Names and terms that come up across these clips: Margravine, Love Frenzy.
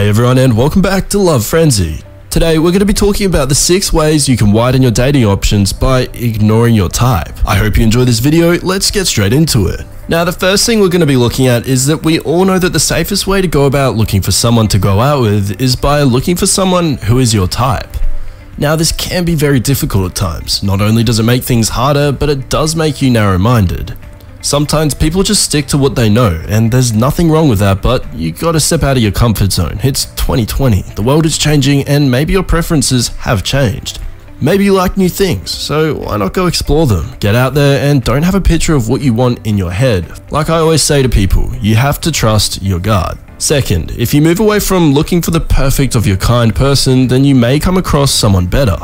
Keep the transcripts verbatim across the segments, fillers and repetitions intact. Hey everyone, and welcome back to Love Frenzy. Today we're going to be talking about the six ways you can widen your dating options by ignoring your type. I hope you enjoy this video. Let's get straight into it. Now, the first thing we're going to be looking at is that we all know that the safest way to go about looking for someone to go out with is by looking for someone who is your type. Now, this can be very difficult at times. Not only does it make things harder, but it does make you narrow-minded. Sometimes people just stick to what they know, and there's nothing wrong with that, but you gotta step out of your comfort zone. It's twenty twenty, the world is changing, and maybe your preferences have changed. Maybe you like new things, so why not go explore them? Get out there and don't have a picture of what you want in your head. Like I always say to people, you have to trust your gut. Second, if you move away from looking for the perfect of your kind person, then you may come across someone better.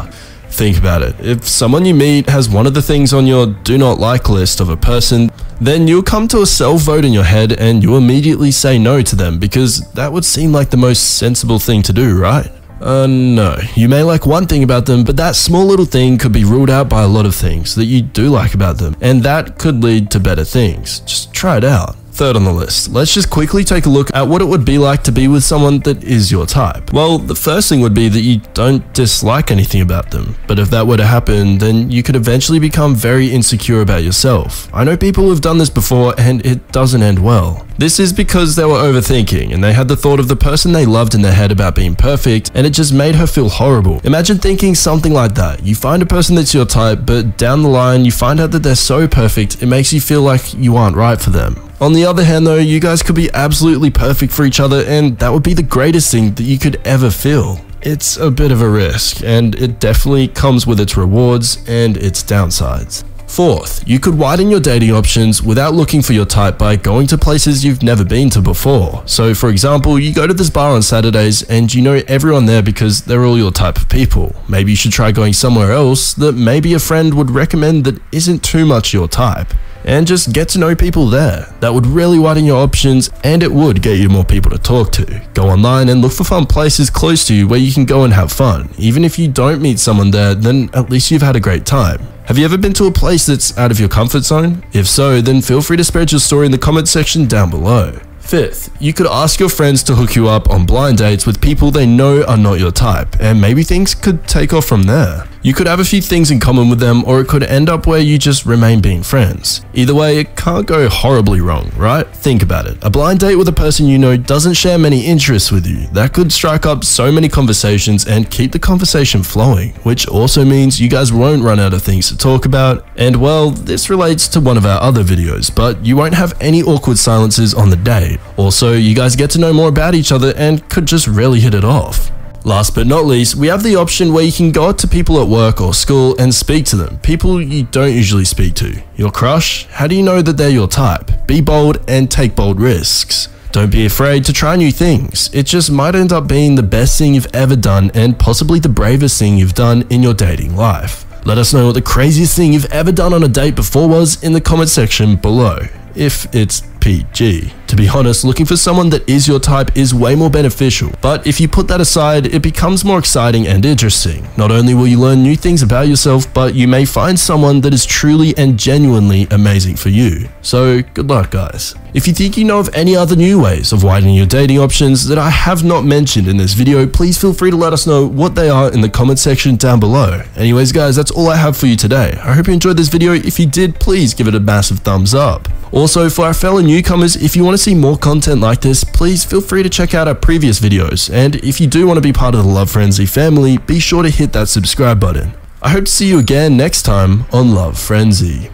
Think about it. If someone you meet has one of the things on your do not like list of a person, then you'll come to a self-vote in your head and you'll immediately say no to them because that would seem like the most sensible thing to do, right? Uh, no. You may like one thing about them, but that small little thing could be ruled out by a lot of things that you do like about them, and that could lead to better things. Just try it out. Third on the list, let's just quickly take a look at what it would be like to be with someone that is your type. Well, the first thing would be that you don't dislike anything about them, but if that were to happen, then you could eventually become very insecure about yourself. I know people have done this before and it doesn't end well. This is because they were overthinking and they had the thought of the person they loved in their head about being perfect, and it just made her feel horrible. Imagine thinking something like that. You find a person that's your type, but down the line you find out that they're so perfect it makes you feel like you aren't right for them. On the other hand though, you guys could be absolutely perfect for each other, and that would be the greatest thing that you could ever feel. It's a bit of a risk, and it definitely comes with its rewards and its downsides. Fourth, you could widen your dating options without looking for your type by going to places you've never been to before. So for example, you go to this bar on Saturdays and you know everyone there because they're all your type of people. Maybe you should try going somewhere else that maybe a friend would recommend that isn't too much your type, and just get to know people there. That would really widen your options, and it would get you more people to talk to. Go online and look for fun places close to you where you can go and have fun. Even if you don't meet someone there, then at least you've had a great time. Have you ever been to a place that's out of your comfort zone? If so, then feel free to spread your story in the comment section down below. Fifth, you could ask your friends to hook you up on blind dates with people they know are not your type, and maybe things could take off from there. You could have a few things in common with them, or it could end up where you just remain being friends. Either way, it can't go horribly wrong, right? Think about it. A blind date with a person you know doesn't share many interests with you. That could strike up so many conversations and keep the conversation flowing, which also means you guys won't run out of things to talk about. And well, this relates to one of our other videos, but you won't have any awkward silences on the date. Also, you guys get to know more about each other and could just really hit it off. Last but not least, we have the option where you can go up to people at work or school and speak to them, people you don't usually speak to. Your crush? How do you know that they're your type? Be bold and take bold risks. Don't be afraid to try new things. It just might end up being the best thing you've ever done, and possibly the bravest thing you've done in your dating life. Let us know what the craziest thing you've ever done on a date before was in the comment section below, if it's P G. To be honest, looking for someone that is your type is way more beneficial, but if you put that aside, it becomes more exciting and interesting. Not only will you learn new things about yourself, but you may find someone that is truly and genuinely amazing for you. So good luck, guys. If you think you know of any other new ways of widening your dating options that I have not mentioned in this video, please feel free to let us know what they are in the comment section down below. Anyways guys, that's all I have for you today. I hope you enjoyed this video. If you did, please give it a massive thumbs up. Also, for our fellow newcomers, if you want to see more content like this, please feel free to check out our previous videos. And if you do want to be part of the Love Frenzy family, be sure to hit that subscribe button. I hope to see you again next time on Love Frenzy.